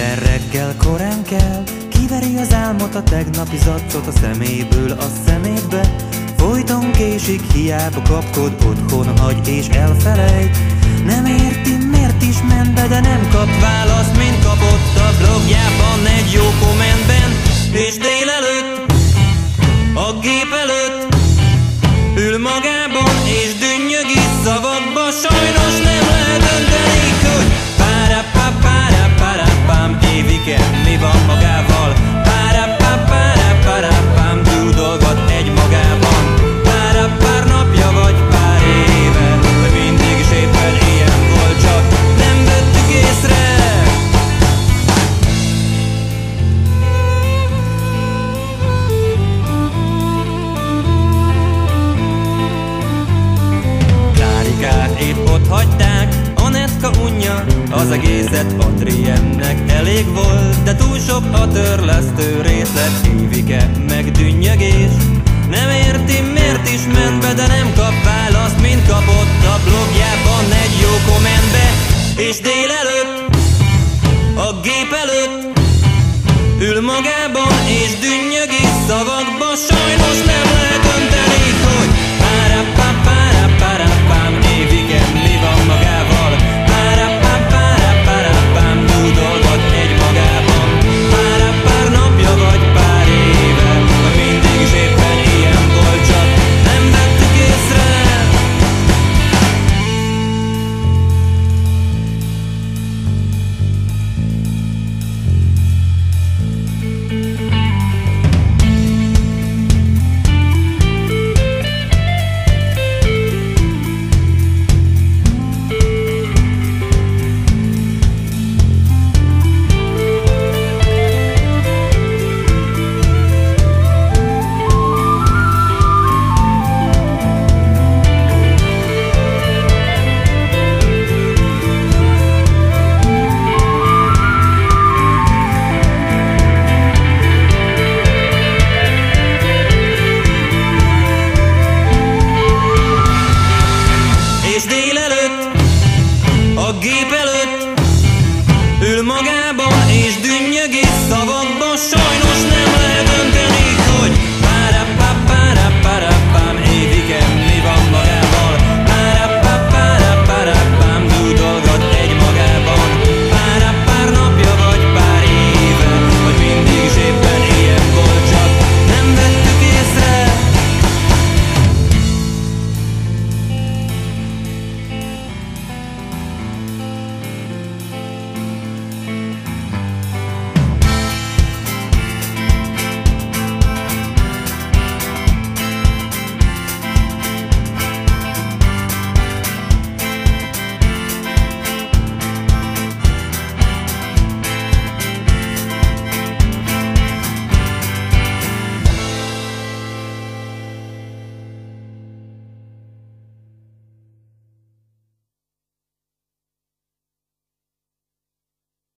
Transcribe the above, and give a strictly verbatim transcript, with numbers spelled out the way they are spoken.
Minden reggel korán kell, kiveri az álmot a tegnapi zaccot a szeméből a szemétbe. Folyton késik, hiába kapkod, otthon hagy és elfelejt. Nem érti, miért is ment be, de nem kap választ, mint kapott a blogjában egy jó kommentben. És délelőtt, a gép előtt ül magában és dünnyögi szavakba. Sajnos nem lehet dönteni, hogy párapá, párapárapám, Évike, mi van magával? Párapá, párapárapám, dúdolgat egy magában. Pár pár napja vagy pár éve, de mindig is éppen ilyen volt, csak nem vettük észre. Hagyták, Anettka unja, az egészet Patriennek elég volt, de túl sok a törlesztő részlet, Évike meg dünnyögés. Nem érti, miért is ment be, de nem kap választ, mint kapott a blogjában egy jó kommentbe. És délelőtt, a gép előtt ül magában és dünnyögi szavakba. Sajnos nem lehet dönteni, hogy párapá, párapárapám, Évike, mi van magával? Párapá, párapárapám, dúdolgat egy magában. Párapár napja vagy pár éve, de mindig is éppen ilyen volt, csak nem vettük észre. Ül magában és dünnyögi szavakban, sajnos nem